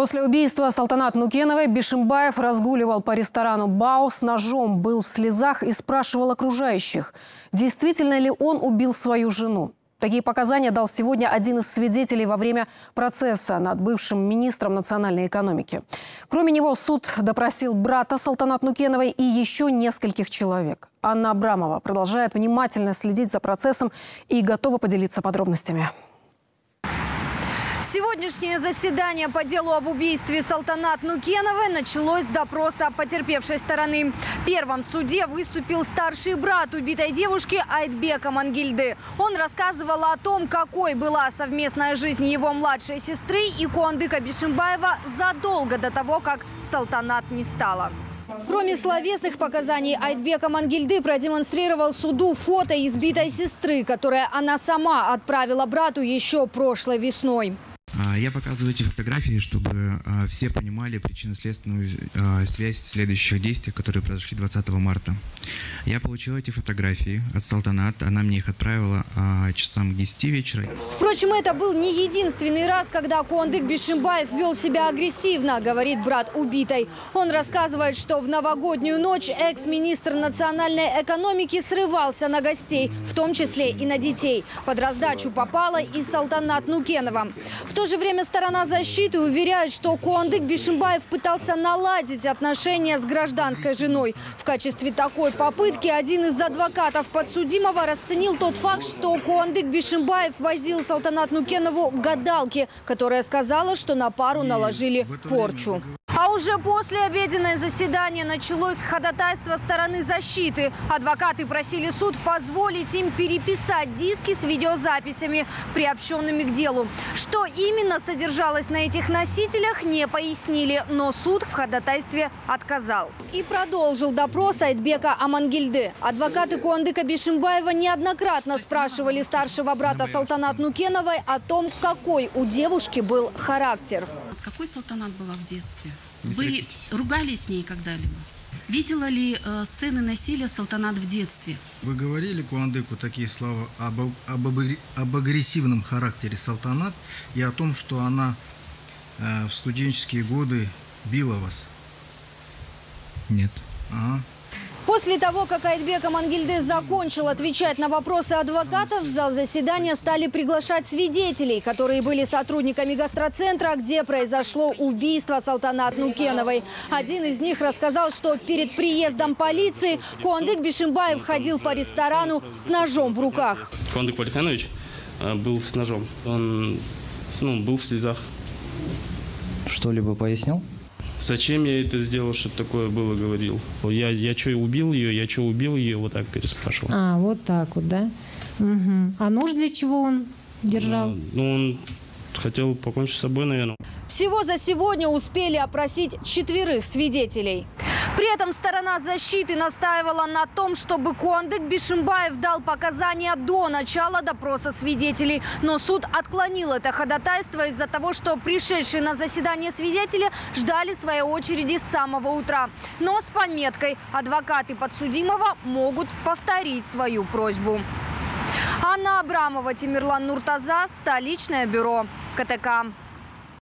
После убийства Салтанат Нукеновой Бишимбаев разгуливал по ресторану «Бао» с ножом, был в слезах и спрашивал окружающих, действительно ли он убил свою жену. Такие показания дал сегодня один из свидетелей во время процесса над бывшим министром национальной экономики. Кроме него суд допросил брата Салтанат Нукеновой и еще нескольких человек. Анна Абрамова продолжает внимательно следить за процессом и готова поделиться подробностями. Сегодняшнее заседание по делу об убийстве Салтанат Нукеновой началось с допроса потерпевшей стороны. Первым в суде выступил старший брат убитой девушки Айтбек Амангельды. Он рассказывал о том, какой была совместная жизнь его младшей сестры и Куандыка Бишимбаева задолго до того, как Салтанат не стало. Кроме словесных показаний, Айтбек Амангельды продемонстрировал суду фото избитой сестры, которое она сама отправила брату еще прошлой весной. Я показываю эти фотографии, чтобы все понимали причинно-следственную связь следующих действий, которые произошли 20 марта. Я получил эти фотографии от Салтанат, она мне их отправила часам к 10 вечера. Впрочем, это был не единственный раз, когда Куандык Бишимбаев вел себя агрессивно, говорит брат убитой. Он рассказывает, что в новогоднюю ночь экс-министр национальной экономики срывался на гостей, в том числе и на детей. Под раздачу попала и Салтанат Нукенова. В то же время сторона защиты уверяет, что Куандык Бишимбаев пытался наладить отношения с гражданской женой. В качестве такой попытки один из адвокатов подсудимого расценил тот факт, что Куандык Бишимбаев возил Салтанат Нукенову гадалки, которая сказала, что на пару наложили порчу. А уже после обеденное заседание началось ходатайство стороны защиты. Адвокаты просили суд позволить им переписать диски с видеозаписями, приобщенными к делу. Что именно содержалось на этих носителях, не пояснили, но суд в ходатайстве отказал. И продолжил допрос Айтбека Амангельды. Адвокаты Куандыка Бишимбаева неоднократно спрашивали старшего брата Салтанат Нукеновой о том, какой у девушки был характер. Какой Салтанат была в детстве? Вы ругались с ней когда-либо? Видела ли сцены насилия Салтанат в детстве? Вы говорили Куандыку такие слова об агрессивном характере Салтанат и о том, что она в студенческие годы била вас? Нет. Ага. После того, как Айтбек Амангельды закончил отвечать на вопросы адвокатов, в зал заседания стали приглашать свидетелей, которые были сотрудниками гастроцентра, где произошло убийство Салтанат Нукеновой. Один из них рассказал, что перед приездом полиции Куандык Бишимбаев ходил по ресторану с ножом в руках. Куандык Валиханович был с ножом. Он был в слезах. Что-либо пояснил? Зачем я это сделал, что такое было, говорил. Я что, убил ее, вот так переспрашивал. А, вот так вот, да? Угу. А нож для чего он держал? Он хотел покончить с собой, наверное. Всего за сегодня успели опросить 4 свидетелей. При этом сторона защиты настаивала на том, чтобы Куандык Бишимбаев дал показания до начала допроса свидетелей. Но суд отклонил это ходатайство из-за того, что пришедшие на заседание свидетели ждали своей очереди с самого утра. Но с пометкой: адвокаты подсудимого могут повторить свою просьбу. Анна Абрамова, Тимирлан Нуртаза, столичное бюро КТК.